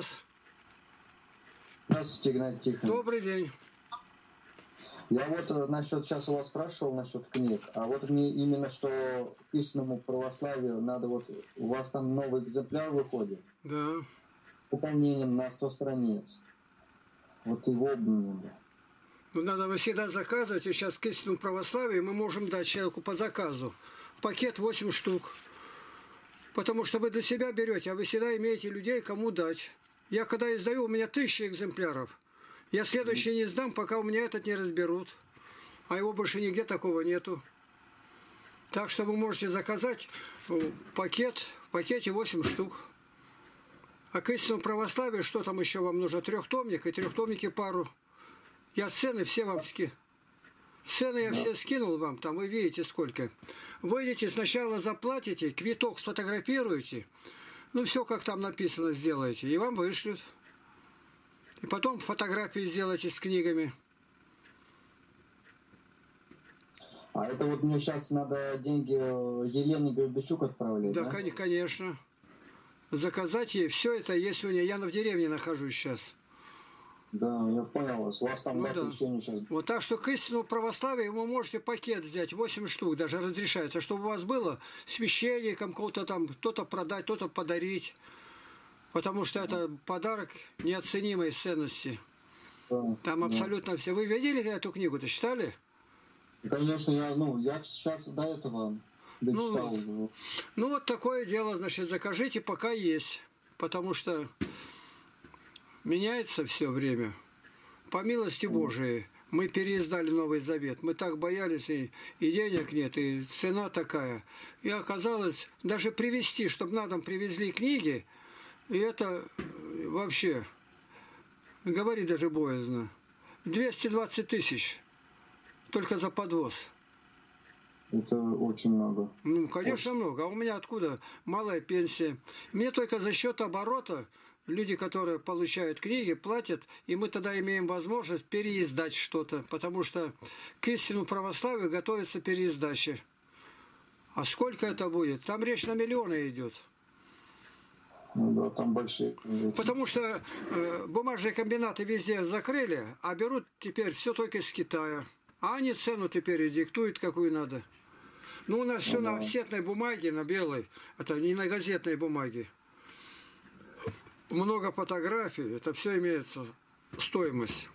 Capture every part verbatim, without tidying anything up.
вас. Здравствуйте, Игнатий Тихонович. Добрый день. Я вот насчет, сейчас у вас спрашивал насчет книг, а вот мне именно, что истинному православию надо, вот у вас там новый экземпляр выходит. Да. Пополнением на сто страниц. Вот его обменили. Ну, надо всегда заказывать, и сейчас к истинному православию мы можем дать человеку по заказу пакет восемь штук. Потому что вы для себя берете, а вы всегда имеете людей, кому дать. Я когда издаю, у меня тысячи экземпляров. Я следующий не сдам, пока у меня этот не разберут. А его больше нигде такого нету. Так что вы можете заказать пакет, в пакете восемь штук. А к истинному православию, что там еще вам нужно? Трехтомник и трехтомники пару. Я цены все вам скину. Цены я все скинул вам, там вы видите сколько. Выйдете, сначала заплатите, квиток сфотографируете. Ну все, как там написано, сделаете. И вам вышлют. И потом фотографии сделайте с книгами. А это вот мне сейчас надо деньги Елене Белбичук отправлять, да? Да, конечно. Заказать ей, все это есть у нее. Я в деревне нахожусь сейчас. Да, я понял вас. У вас там, ну, да, отключение сейчас. Вот так что к истинному православию вы можете пакет взять, восемь штук даже разрешается, чтобы у вас было священником, кого-то там, кто-то продать, кто-то подарить. Потому что это подарок неоценимой ценности. Да, там абсолютно, да, все. Вы видели эту книгу-то, читали? Конечно, я, ну, я сейчас до этого дочитал. Ну, вот. ну вот такое дело, значит, закажите, пока есть. Потому что меняется все время. По милости Божией мы переиздали Новый Завет. Мы так боялись, и, и денег нет, и цена такая. И оказалось, даже привезти, чтобы на дом привезли книги, и это вообще, говори даже боязно, двести двадцать тысяч только за подвоз. Это очень много. Ну, конечно, очень много. А у меня откуда? Малая пенсия. Мне только за счет оборота люди, которые получают книги, платят, и мы тогда имеем возможность переиздать что-то, потому что к истинному православию готовятся переиздачи. А сколько это будет? Там речь на миллионы идет. Ну, да, там большие. Потому что э, бумажные комбинаты везде закрыли, а берут теперь все только из Китая. А они цену теперь и диктуют, какую надо. Ну, у нас, ну, все, да, на офсетной бумаге, на белой, это не на газетной бумаге. Много фотографий, это все имеется стоимость.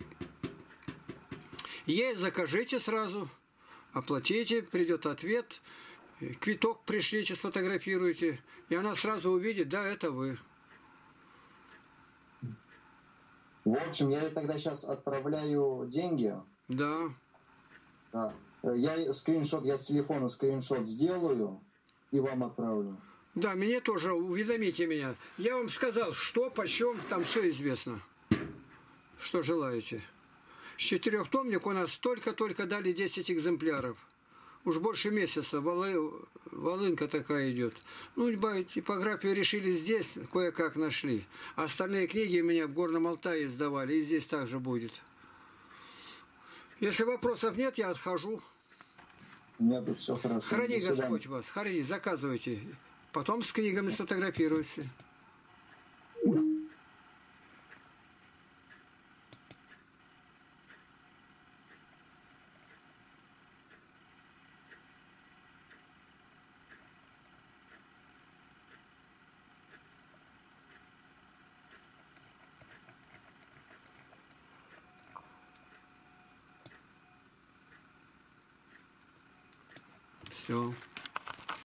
Ей закажите сразу, оплатите, придет ответ. Квиток пришлите, сфотографируйте. И она сразу увидит, да, это вы. В общем, я тогда сейчас отправляю деньги. Да. Да. Я скриншот, я с телефона скриншот сделаю и вам отправлю. Да, меня тоже, уведомите меня. Я вам сказал, что, почем, там все известно. Что желаете. С четырехтомник у нас только-только дали десять экземпляров. Уж больше месяца волы, волынка такая идет. Ну, типографию решили здесь, кое-как нашли. А остальные книги меня в Горном Алтае издавали, и здесь также будет. Если вопросов нет, я отхожу. Нет, все хорошо. Храни Господь вас, храни, заказывайте. Потом с книгами сфотографируйся. Все.